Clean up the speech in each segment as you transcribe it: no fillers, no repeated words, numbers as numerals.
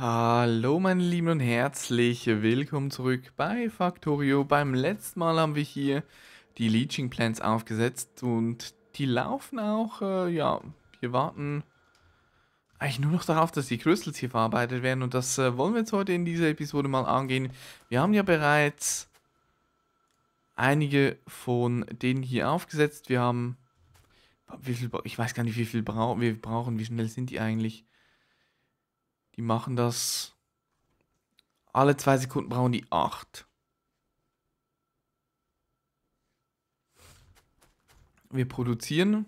Hallo meine Lieben und herzlich willkommen zurück bei Factorio. Beim letzten Mal haben wir hier die Leaching Plants aufgesetzt und die laufen auch, ja, wir warten eigentlich nur noch darauf, dass die Crystals hier verarbeitet werden und das wollen wir jetzt heute in dieser Episode mal angehen. Wir haben ja bereits einige von denen hier aufgesetzt. Wir haben, wie viel, ich weiß gar nicht, wie viel wir brauchen, wie schnell sind die eigentlich? Die machen das, alle 2 Sekunden brauchen die 8. Wir produzieren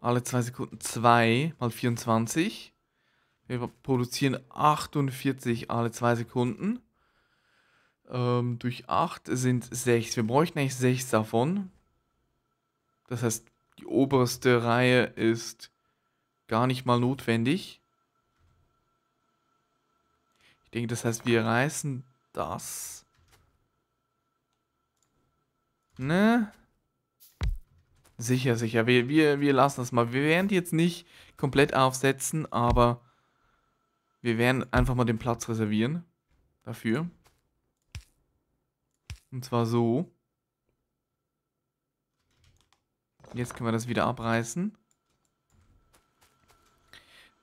alle 2 Sekunden 2 mal 24. Wir produzieren 48 alle 2 Sekunden. Durch 8 sind 6. Wir bräuchten eigentlich 6 davon. Das heißt, die oberste Reihe ist gar nicht mal notwendig. Ich denke, das heißt, wir reißen das. Ne? Sicher, sicher. Wir lassen das mal. Wir werden die jetzt nicht komplett aufsetzen, aber wir werden einfach mal den Platz reservieren dafür. Und zwar so. Jetzt können wir das wieder abreißen.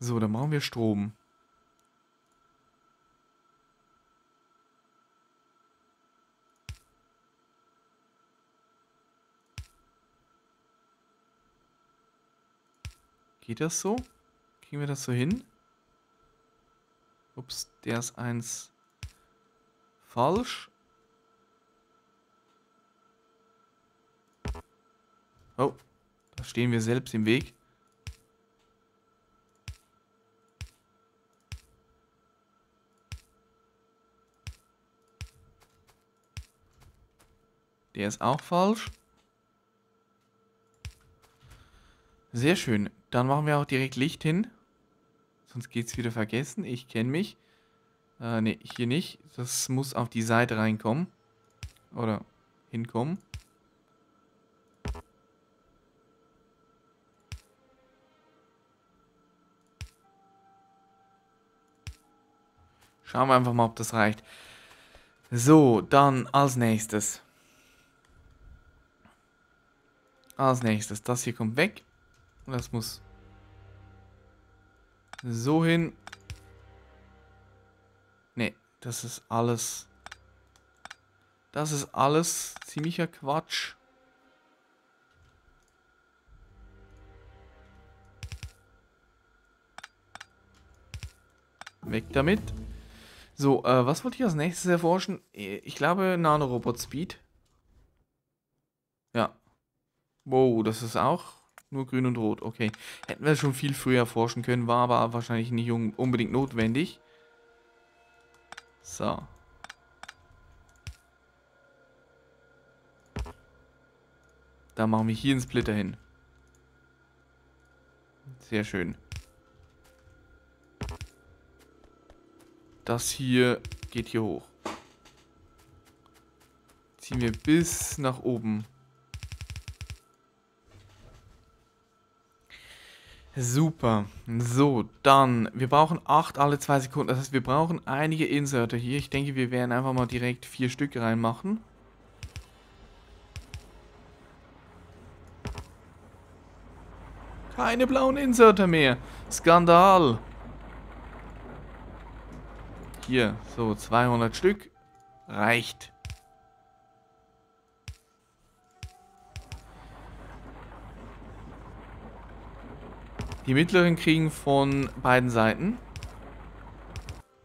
So, dann machen wir Strom. Geht das so? Kriegen wir das so hin? Ups, der ist 1 falsch. Oh, da stehen wir selbst im Weg. Der ist auch falsch. Sehr schön. Dann machen wir auch direkt Licht hin. Sonst geht es wieder vergessen. Ich kenne mich. Ne, hier nicht. Das muss auf die Seite reinkommen. Oder hinkommen. Schauen wir einfach mal, ob das reicht. So, dann als nächstes. Als nächstes, das hier kommt weg. Und das muss so hin. Ne, das ist alles. Das ist alles ziemlicher Quatsch. Weg damit. So, was wollte ich als nächstes erforschen? Ich glaube Nano-Robot-Speed. Ja. Wow, das ist auch nur grün und rot. Okay, hätten wir schon viel früher forschen können, war aber wahrscheinlich nicht unbedingt notwendig. So. Da machen wir hier einen Splitter hin. Sehr schön. Das hier geht hier hoch. Ziehen wir bis nach oben. Super. So, dann. Wir brauchen 8 alle 2 Sekunden. Das heißt, wir brauchen einige Inserter hier. Ich denke, wir werden einfach mal direkt 4 Stück reinmachen. Keine blauen Inserter mehr. Skandal. Hier, so 200 Stück. Reicht. Die mittleren kriegen von beiden Seiten.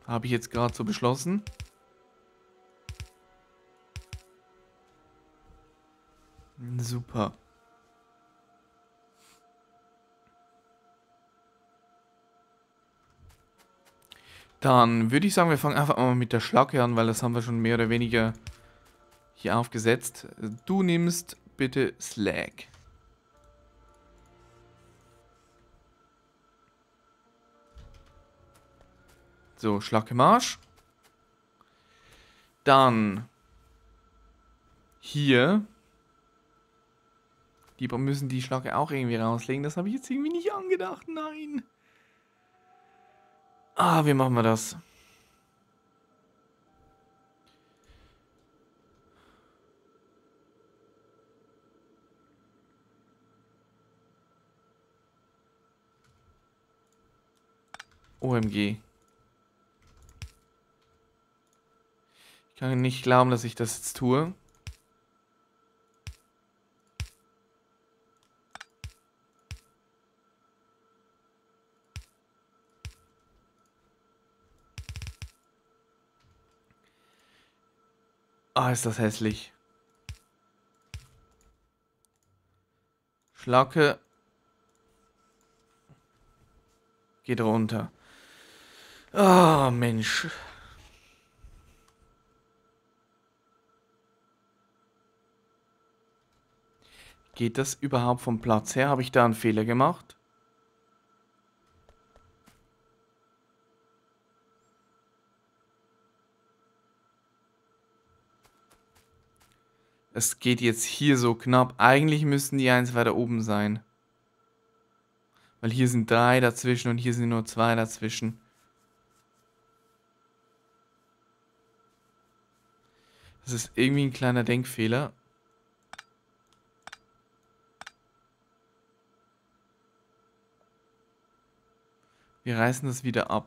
Habe ich jetzt gerade so beschlossen. Super. Dann würde ich sagen, wir fangen einfach mal mit der Schlacke an, weil das haben wir schon mehr oder weniger hier aufgesetzt. Du nimmst bitte Slack. So, Schlacke Marsch. Dann hier. Die müssen die Schlacke auch irgendwie rauslegen. Das habe ich jetzt irgendwie nicht angedacht. Nein. Wie machen wir das? OMG. Ich kann nicht glauben, dass ich das jetzt tue. Ist das hässlich. Schlacke. Geht runter. Mensch. Geht das überhaupt vom Platz her? Habe ich da einen Fehler gemacht? Es geht jetzt hier so knapp. Eigentlich müssten die eins weiter oben sein. Weil hier sind 3 dazwischen und hier sind nur 2 dazwischen. Das ist irgendwie ein kleiner Denkfehler. Wir reißen das wieder ab.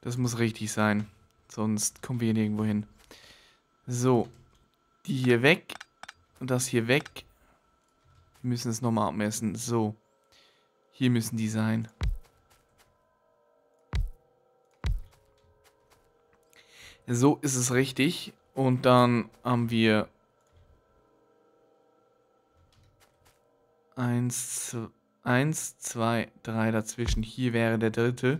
Das muss richtig sein, sonst kommen wir nirgendwo hin. So, die hier weg und das hier weg. Wir müssen es nochmal abmessen. So, hier müssen die sein. So ist es richtig und dann haben wir 1, 2, 3 dazwischen. Hier wäre der 3.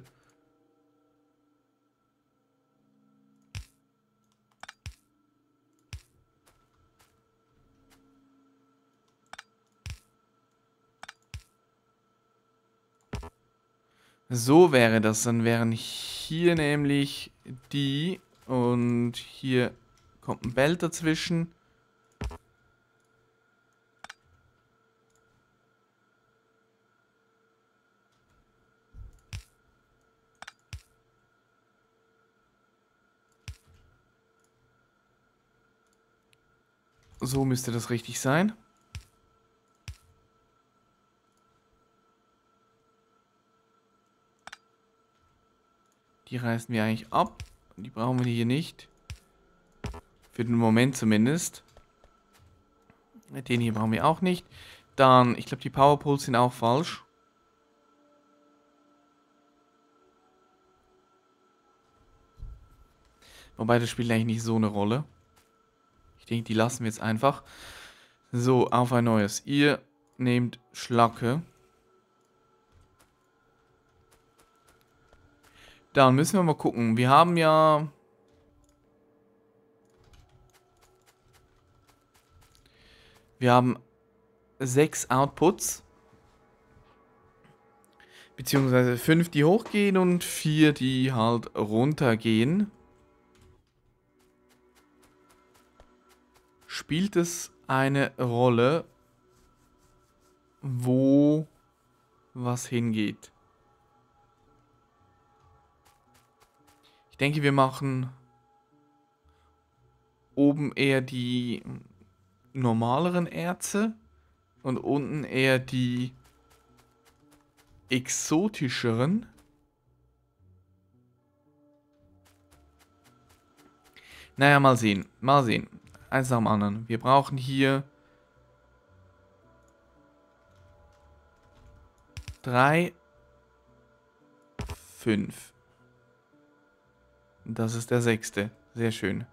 So wäre das. Dann wären hier nämlich die und hier kommt ein Belt dazwischen. So müsste das richtig sein. Die reißen wir eigentlich ab. Die brauchen wir hier nicht. Für den Moment zumindest. Den hier brauchen wir auch nicht. Dann, ich glaube, die Powerpoles sind auch falsch. Wobei, das spielt eigentlich nicht so eine Rolle. Ich denke, die lassen wir jetzt einfach. So, auf ein neues. Ihr nehmt Schlacke. Dann müssen wir mal gucken. Wir haben ja... Wir haben 6 Outputs. Beziehungsweise 5, die hochgehen und 4, die halt runtergehen. Spielt es eine Rolle, wo was hingeht? Ich denke, wir machen oben eher die normaleren Erze und unten eher die exotischeren. Naja, mal sehen. Mal sehen. Eins nach dem anderen. Wir brauchen hier 3, 5. Das ist der 6. Sehr schön.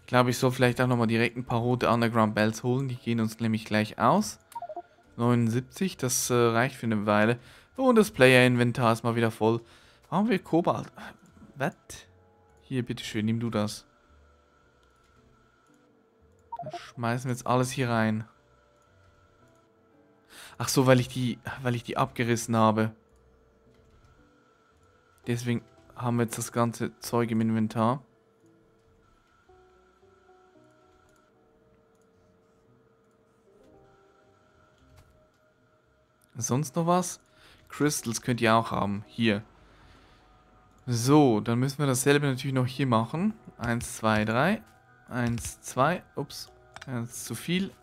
Ich glaube, ich soll vielleicht auch nochmal direkt ein paar rote Underground Bells holen. Die gehen uns nämlich gleich aus. 79, das reicht für eine Weile. Und das Player-Inventar ist mal wieder voll. Haben wir Kobalt? Was? Hier, bitteschön, nimm du das. Dann schmeißen wir jetzt alles hier rein. Ach so, weil ich die abgerissen habe. Deswegen haben wir jetzt das ganze Zeug im Inventar. Sonst noch was? Crystals könnt ihr auch haben. Hier. So, dann müssen wir dasselbe natürlich noch hier machen. 1, 2, 3. 1, 2. Ups. Das ist zu viel.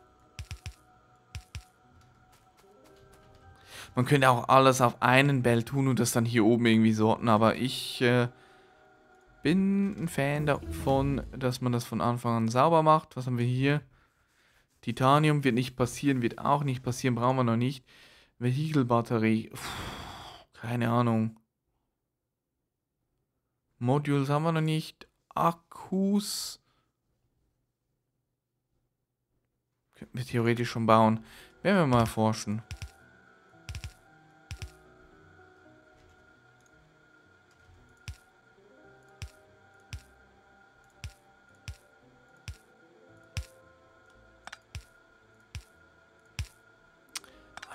Man könnte auch alles auf einen Bell tun und das dann hier oben irgendwie sorten. Aber ich bin ein Fan davon, dass man das von Anfang an sauber macht. Was haben wir hier? Titanium wird nicht passieren, wird auch nicht passieren. Brauchen wir noch nicht. Vehicle-Batterie. Keine Ahnung. Modules haben wir noch nicht. Akkus. Könnten wir theoretisch schon bauen. Werden wir mal forschen.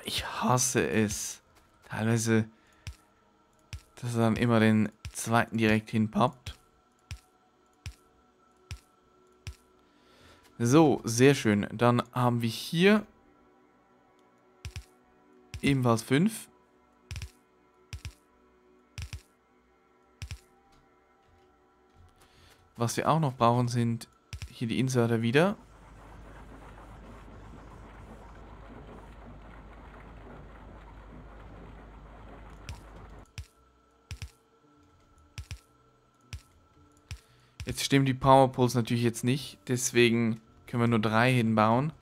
Ich hasse es. Teilweise, dass er dann immer den zweiten direkt hinpappt. So, sehr schön. Dann haben wir hier ebenfalls 5. Was wir auch noch brauchen, sind hier die Inserter wieder. Jetzt stimmen die Powerpoles natürlich jetzt nicht, deswegen können wir nur 3 hinbauen.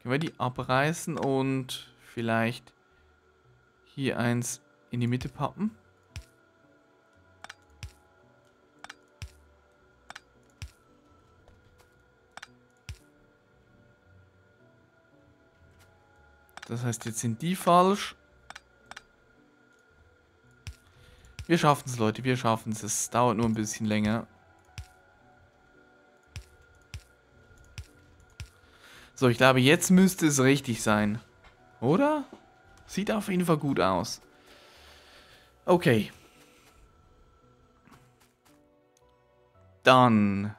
Können wir die abreißen und vielleicht hier eins in die Mitte pappen. Das heißt, jetzt sind die falsch. Wir schaffen es, Leute, wir schaffen es. Es dauert nur ein bisschen länger. So, ich glaube, jetzt müsste es richtig sein. Oder? Sieht auf jeden Fall gut aus. Okay. Dann.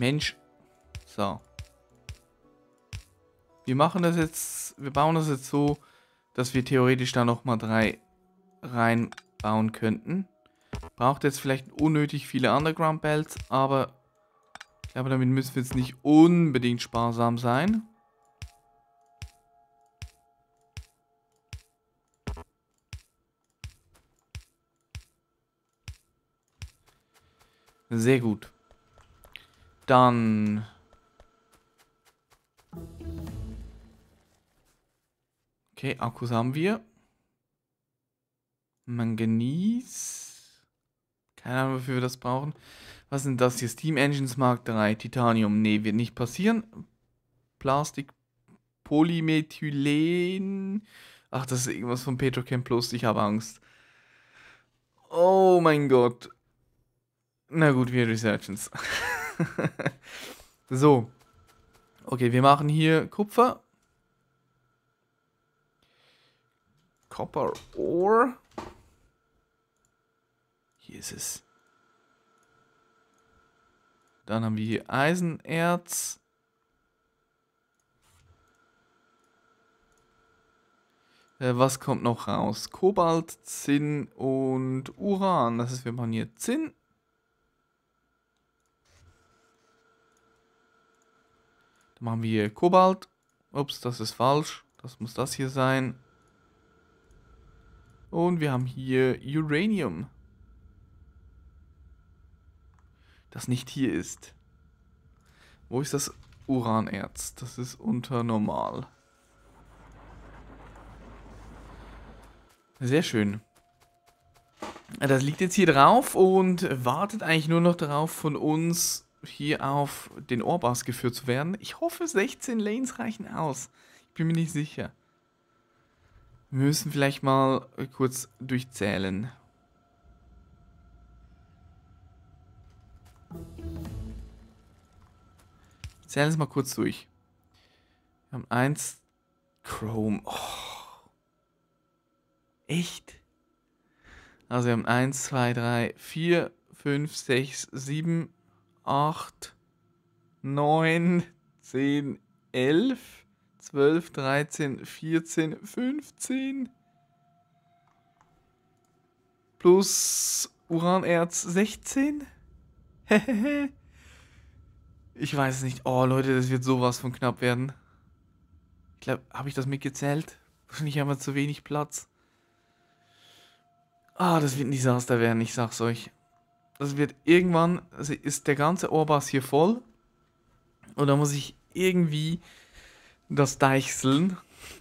Mensch. So. Wir machen das jetzt, wir bauen das jetzt so, dass wir theoretisch da nochmal 3 reinbauen könnten. Braucht jetzt vielleicht unnötig viele Underground Belts, aber ich glaube, damit müssen wir jetzt nicht unbedingt sparsam sein. Sehr gut. Dann. Okay, Akkus haben wir. Manganis. Keine Ahnung, wofür wir das brauchen. Was sind das hier? Steam Engines Mark 3. Titanium. Nee, wird nicht passieren. Plastik. Polymethylen. Ach, das ist irgendwas von Petrocamp Plus. Ich habe Angst. Oh mein Gott. Na gut, wir researchen's. So. Okay, wir machen hier Kupfer. Copper Ore. Hier ist es. Dann haben wir hier Eisenerz. Was kommt noch raus? Kobalt, Zinn und Uran. Das ist, wir machen hier Zinn. Machen wir hier Kobalt. Ups, das ist falsch. Das muss das hier sein. Und wir haben hier Uranium. Das nicht hier ist. Wo ist das Uranerz? Das ist unter normal. Sehr schön. Das liegt jetzt hier drauf und wartet eigentlich nur noch darauf, von uns hier auf den Orbass geführt zu werden. Ich hoffe, 16 Lanes reichen aus. Ich bin mir nicht sicher. Wir müssen vielleicht mal kurz durchzählen. Ich zähle es mal kurz durch. Wir haben 1 Chrome. Oh. Echt? Also wir haben 1, 2, 3, 4, 5, 6, 7, 8, 9, 10, 11, 12, 13, 14, 15. Plus Uranerz 16. Ich weiß es nicht. Oh Leute, das wird sowas von knapp werden. Ich glaube, habe ich das mitgezählt? Wahrscheinlich haben wir zu wenig Platz. Ah, das wird ein Desaster werden, ich sag's euch. Das wird irgendwann, also ist der ganze Orbass hier voll. Und dann muss ich irgendwie das deichseln,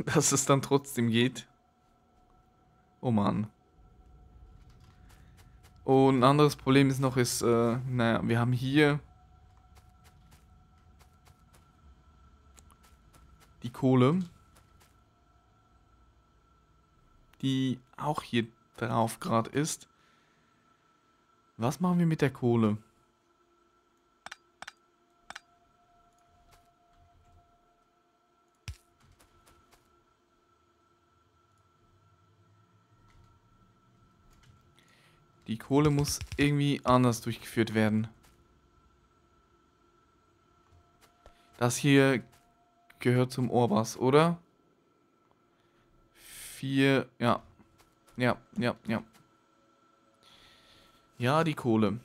dass es dann trotzdem geht. Oh Mann. Und ein anderes Problem ist noch, naja, wir haben hier die Kohle, die auch hier drauf gerade ist. Was machen wir mit der Kohle? Die Kohle muss irgendwie anders durchgeführt werden. Das hier gehört zum Orbass, oder? 4, ja. Ja. Ja, die Kohle.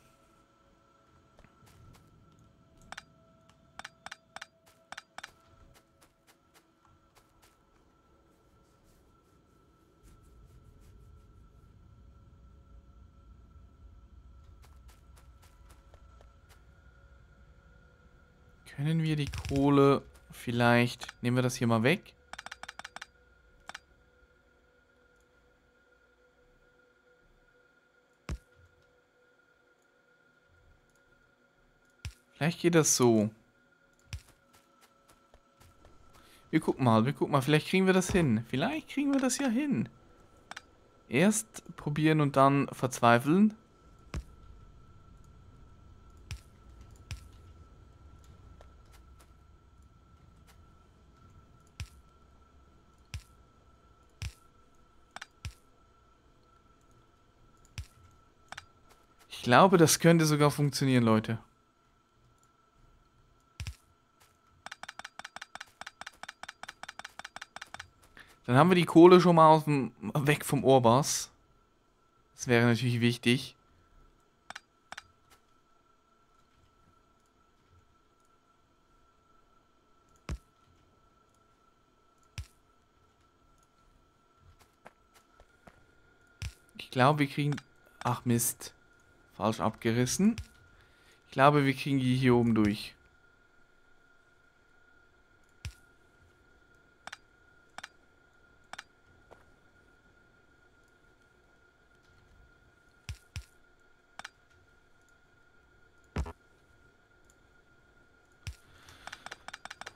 Können wir die Kohle vielleicht... Nehmen wir das hier mal weg. Vielleicht geht das so. Wir gucken mal. Vielleicht kriegen wir das hin. Vielleicht kriegen wir das ja hin. Erst probieren und dann verzweifeln. Ich glaube, das könnte sogar funktionieren, Leute. Dann haben wir die Kohle schon mal weg vom Orbass. Das wäre natürlich wichtig. Ich glaube, wir kriegen... Ach Mist. Falsch abgerissen. Ich glaube, wir kriegen die hier oben durch.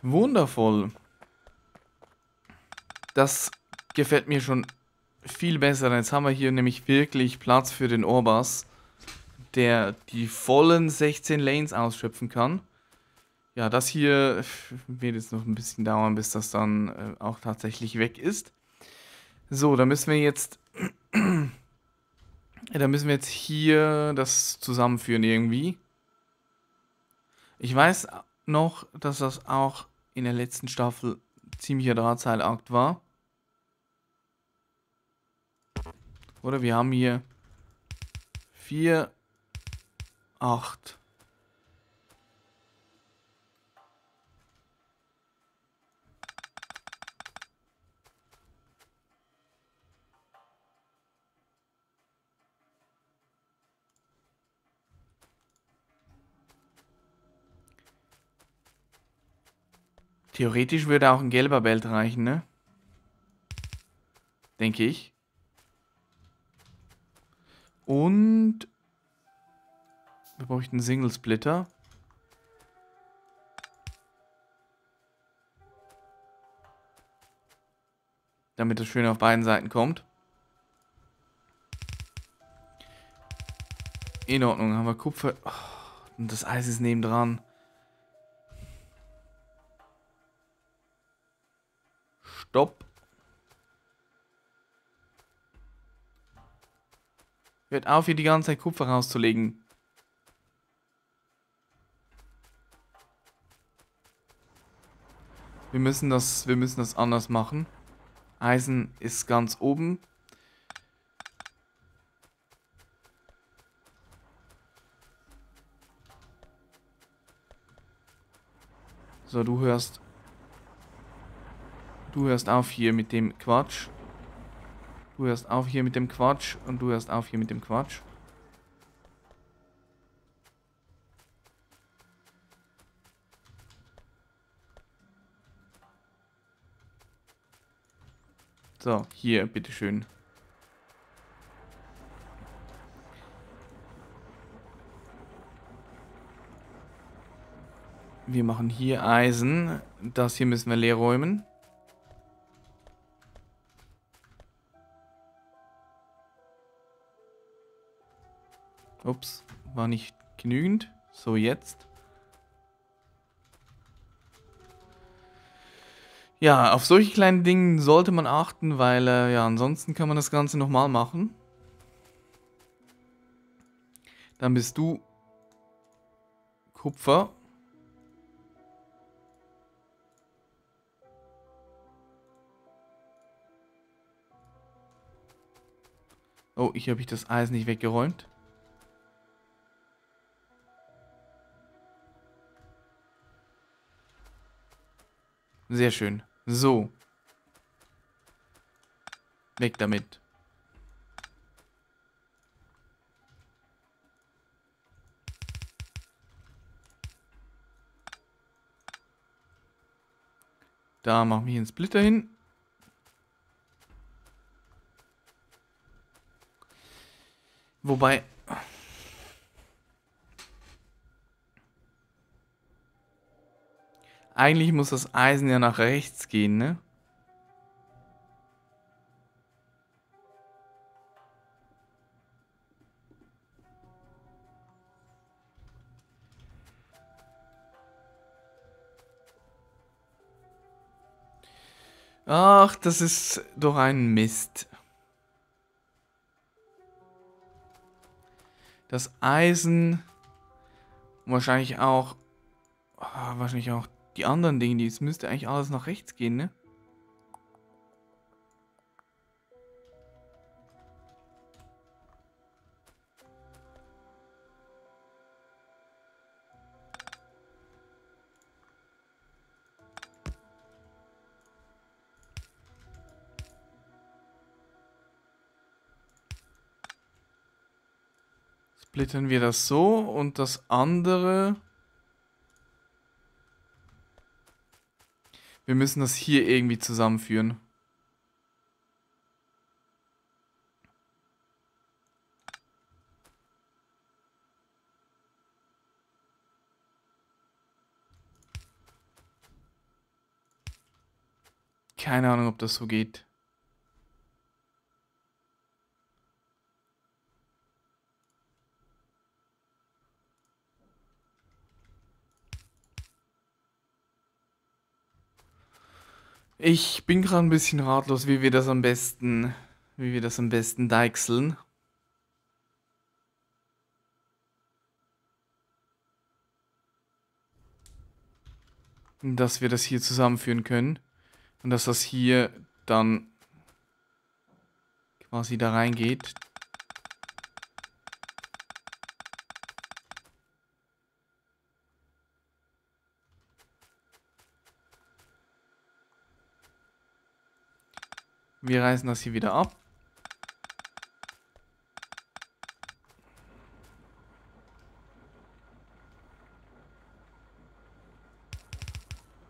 Wundervoll. Das gefällt mir schon viel besser. Jetzt haben wir hier nämlich wirklich Platz für den Orbass, der die vollen 16 Lanes ausschöpfen kann. Ja, das hier wird jetzt noch ein bisschen dauern, bis das dann auch tatsächlich weg ist. So, da müssen wir jetzt hier das zusammenführen irgendwie. Ich weiß noch, dass das auch in der letzten Staffel ziemlicher Drahtseilakt war. Oder wir haben hier 4, 8. Theoretisch würde auch ein gelber Belt reichen, ne? Denke ich. Und wir bräuchten einen Single Splitter. damit es schön auf beiden Seiten kommt. In Ordnung, haben wir Kupfer. Oh, und das Eis ist nebendran. Stopp. Hört auf, hier die ganze Zeit Kupfer rauszulegen. Wir müssen das anders machen. Eisen ist ganz oben. So, du hörst auf hier mit dem Quatsch. Du hörst auf hier mit dem Quatsch und du hörst auf hier mit dem Quatsch. So, hier, bitteschön. Wir machen hier Eisen. Das hier müssen wir leer räumen. Ups, war nicht genügend. So, jetzt. Ja, auf solche kleinen Dinge sollte man achten, weil ja, ansonsten kann man das Ganze nochmal machen. Dann bist du Kupfer. Oh, hier habe ich das Eis nicht weggeräumt. Sehr schön. So. Weg damit. Da machen wir hier einen Splitter hin. Wobei... Eigentlich muss das Eisen ja nach rechts gehen, ne? Ach, das ist doch ein Mist. Das Eisen... Wahrscheinlich auch... Die anderen Dinge, die müsste eigentlich alles nach rechts gehen, ne? Splittern wir das so und das andere... Wir müssen das hier irgendwie zusammenführen. Keine Ahnung, ob das so geht. Ich bin gerade ein bisschen ratlos, wie wir das am besten deichseln. Dass wir das hier zusammenführen können. Und dass das hier dann quasi da reingeht. Wir reißen das hier wieder ab.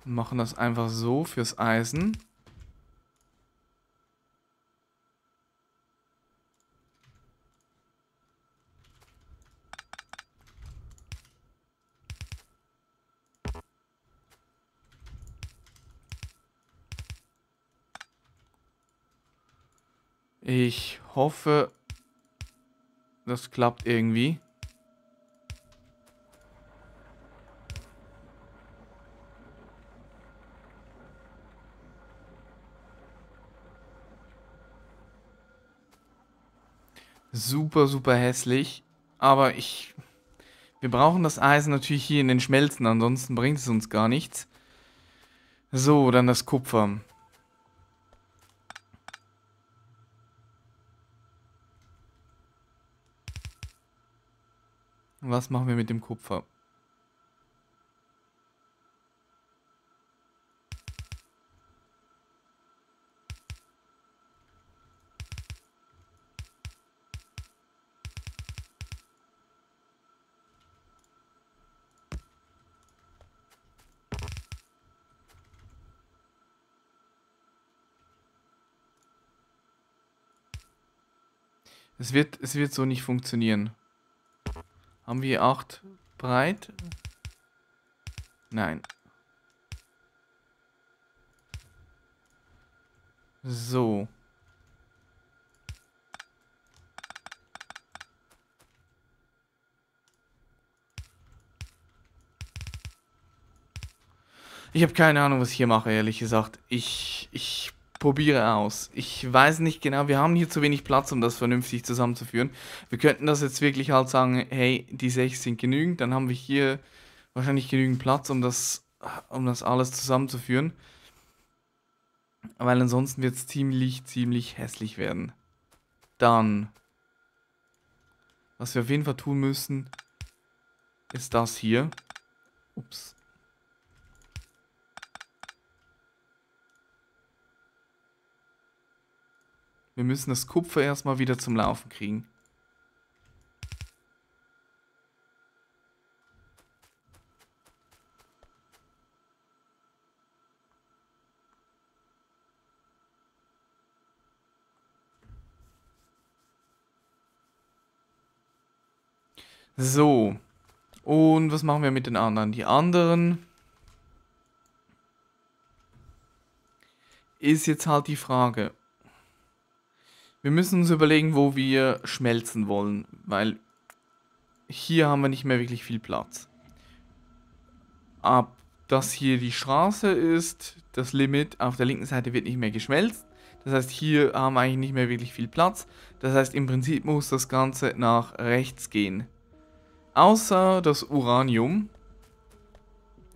Und machen das einfach so fürs Eisen. Ich hoffe, das klappt irgendwie. Super, super hässlich. Aber wir brauchen das Eisen natürlich hier in den Schmelzen, ansonsten bringt es uns gar nichts. So, dann das Kupfer. Was machen wir mit dem Kupfer? Es wird so nicht funktionieren. Haben wir 8 breit? Nein. So. Ich habe keine Ahnung, was ich hier mache, ehrlich gesagt. Ich probiere aus. Ich weiß nicht genau, wir haben hier zu wenig Platz, um das vernünftig zusammenzuführen. Wir könnten das jetzt wirklich halt sagen, hey, die 6 sind genügend, dann haben wir hier wahrscheinlich genügend Platz, um das alles zusammenzuführen. Weil ansonsten wird es ziemlich, ziemlich hässlich werden. Dann, was wir auf jeden Fall tun müssen, ist das hier. Ups. Wir müssen das Kupfer erstmal wieder zum Laufen kriegen. So. Und was machen wir mit den anderen? Die anderen... ist jetzt halt die Frage... Wir müssen uns überlegen, wo wir schmelzen wollen, weil hier haben wir nicht mehr wirklich viel Platz. Ab das hier die Straße ist, das Limit auf der linken Seite wird nicht mehr geschmelzt. Das heißt, hier haben wir eigentlich nicht mehr wirklich viel Platz. Das heißt, im Prinzip muss das Ganze nach rechts gehen. Außer das Uranium.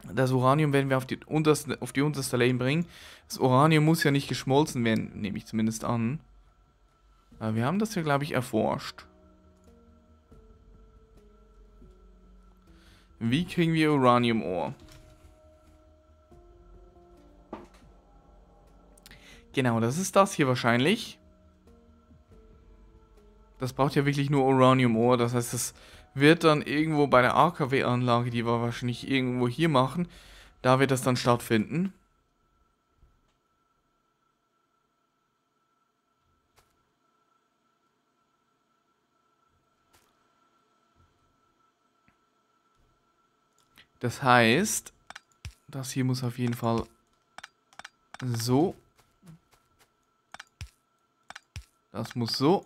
Das Uranium werden wir auf die unterste Lane bringen. Das Uranium muss ja nicht geschmolzen werden, nehme ich zumindest an. Wir haben das hier, glaube ich, erforscht. Wie kriegen wir Uranium-Ohr? Genau, das ist das hier wahrscheinlich. Das braucht ja wirklich nur Uranium-Ohr. Das heißt, es wird dann irgendwo bei der AKW-Anlage, die wir wahrscheinlich irgendwo hier machen, da wird das dann stattfinden. Das heißt, das hier muss auf jeden Fall so. Das muss so.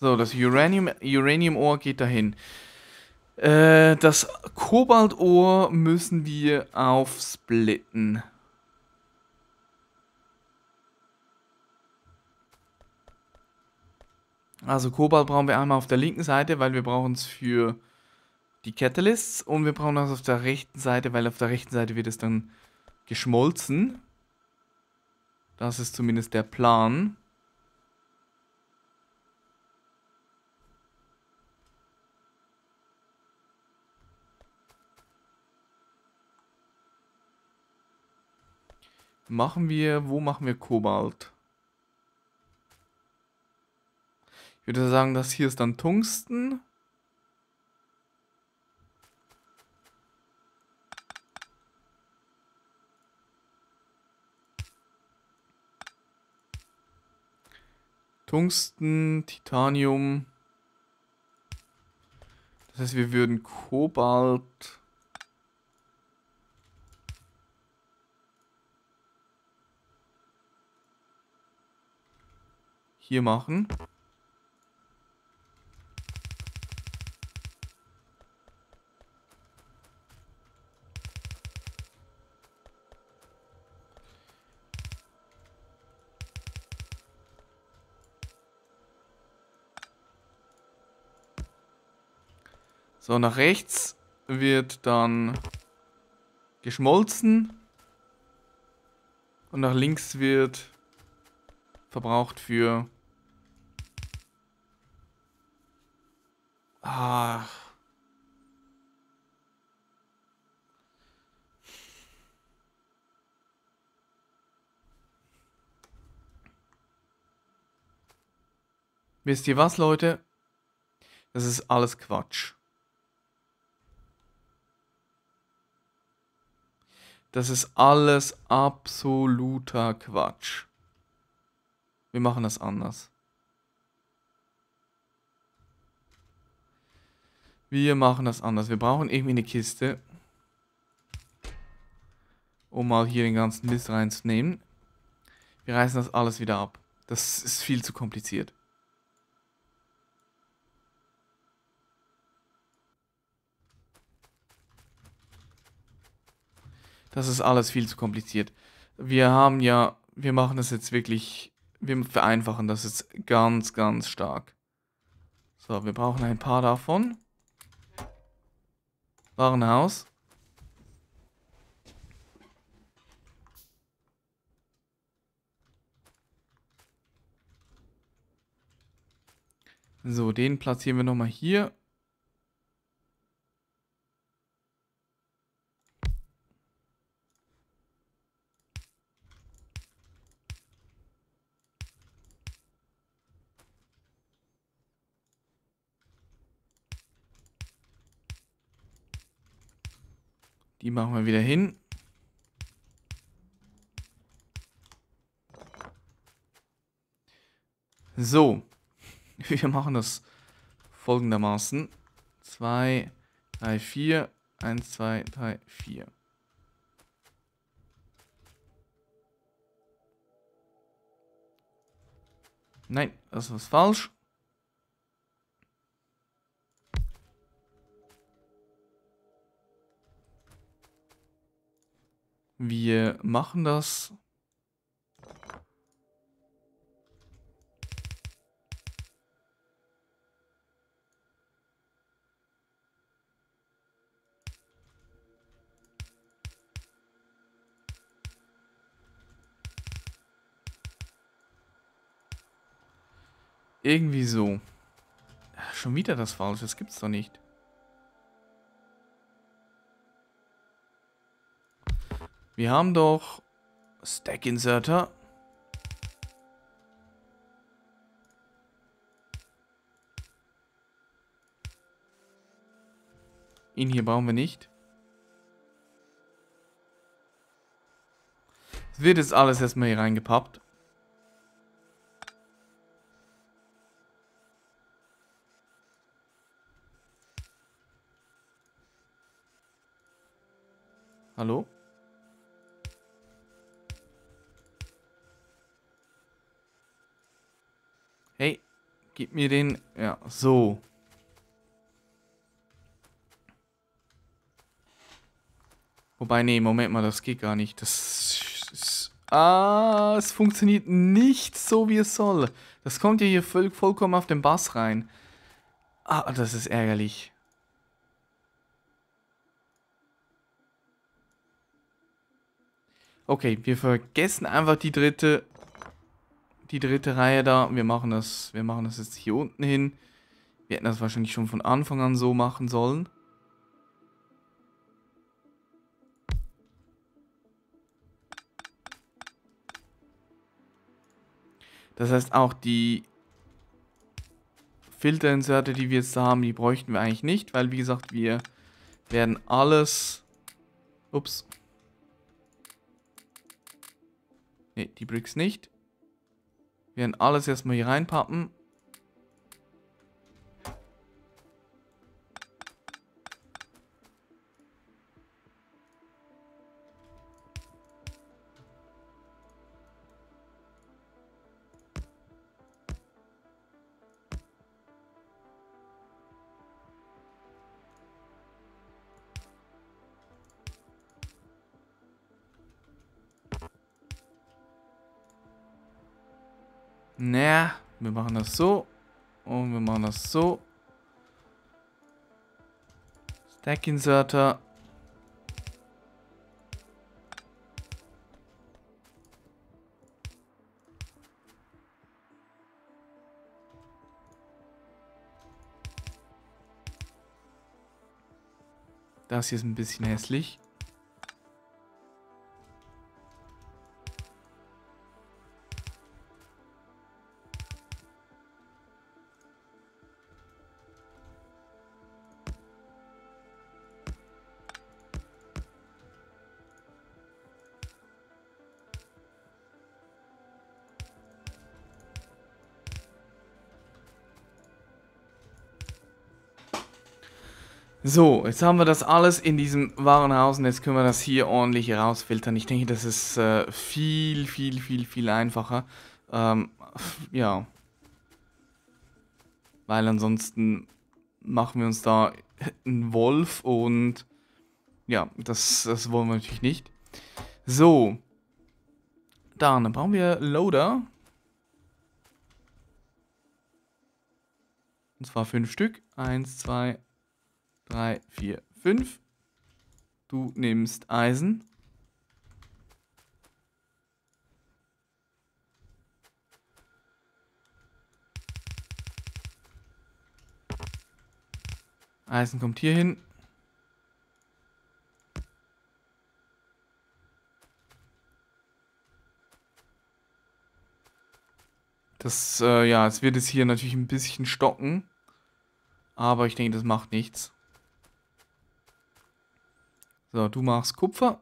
So, das Uranium-Ohr geht dahin. Das Kobaltohr müssen wir aufsplitten. Also Kobalt brauchen wir einmal auf der linken Seite, weil wir brauchen es für die Catalysts, und wir brauchen das auf der rechten Seite, weil auf der rechten Seite wird es dann geschmolzen. Das ist zumindest der Plan. Wo machen wir Kobalt? Ich würde sagen, das hier ist dann Tungsten. Tungsten, Titanium. Das heißt, wir würden Kobalt... hier machen. So, nach rechts wird dann geschmolzen und nach links wird verbraucht für... Ah. Wisst ihr was, Leute? Das ist alles Quatsch. Das ist alles absoluter Quatsch. Wir machen das anders. Wir machen das anders. Wir brauchen irgendwie eine Kiste, um mal hier den ganzen Mist reinzunehmen. Wir reißen das alles wieder ab. Das ist viel zu kompliziert. Das ist alles viel zu kompliziert. Wir machen das jetzt wirklich, wir vereinfachen das jetzt ganz, ganz stark. So, wir brauchen ein paar davon. Warenhaus. So, den platzieren wir nochmal hier. Die machen wir wieder hin. So. Wir machen das folgendermaßen. 2, 3, 4. 1, 2, 3, 4. Nein, das ist falsch. Wir machen das. Irgendwie so. Schon wieder das Falsche, das gibt's doch nicht. Wir haben doch Stack Inserter. Ihn hier brauchen wir nicht. Es wird jetzt alles erstmal hier reingepappt. Hallo? Hey, gib mir den... Ja, so. Wobei, nee, Moment mal, das geht gar nicht. Es funktioniert nicht so, wie es soll. Das kommt ja hier vollkommen auf den Bass rein. Ah, das ist ärgerlich. Okay, wir vergessen einfach die dritte... Die dritte Reihe da, wir machen das jetzt hier unten hin. Wir hätten das wahrscheinlich schon von Anfang an so machen sollen. Das heißt, auch die Filterinserate, die wir jetzt da haben, die bräuchten wir eigentlich nicht, weil, wie gesagt, wir werden alles... Ups. Ne, die Bricks nicht. Wir werden alles erstmal hier reinpappen. Naja, wir machen das so. Und wir machen das so. Stack Inserter. Das hier ist ein bisschen hässlich. So, jetzt haben wir das alles in diesem Warenhaus und jetzt können wir das hier ordentlich rausfiltern. Ich denke, das ist viel einfacher. Ja. Weil ansonsten machen wir uns da einen Wolf und ja, das wollen wir natürlich nicht. So. Dann brauchen wir Loader. Und zwar 5 Stück. 1, 2, 3, 4, 5. Du nimmst Eisen. Eisen kommt hier hin. Das, ja, es wird es hier natürlich ein bisschen stocken. Aber ich denke, das macht nichts. So, du machst Kupfer.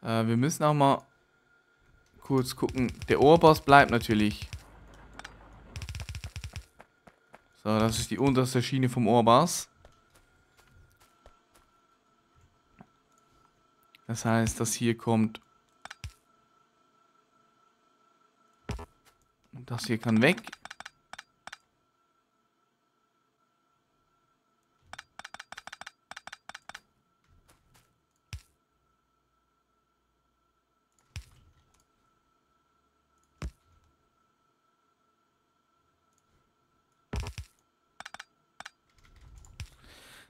Wir müssen auch mal kurz gucken. Der Oberboss bleibt natürlich. So, das ist die unterste Schiene vom Oberboss. Das heißt, das hier kommt... Das hier kann weg.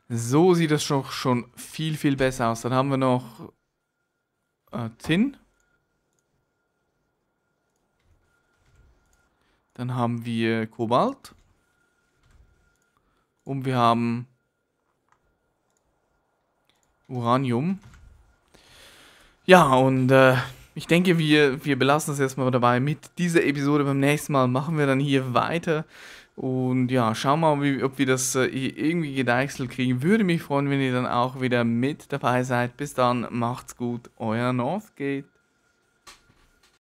So sieht das schon viel besser aus. Dann haben wir noch Tin. Dann haben wir Kobalt. Und wir haben Uranium. Ja, und ich denke, wir belassen es erstmal dabei mit dieser Episode. Beim nächsten Mal machen wir dann hier weiter. Und ja, schauen wir mal, ob wir das irgendwie gedeichselt kriegen. Würde mich freuen, wenn ihr dann auch wieder mit dabei seid. Bis dann, macht's gut, euer Northgate.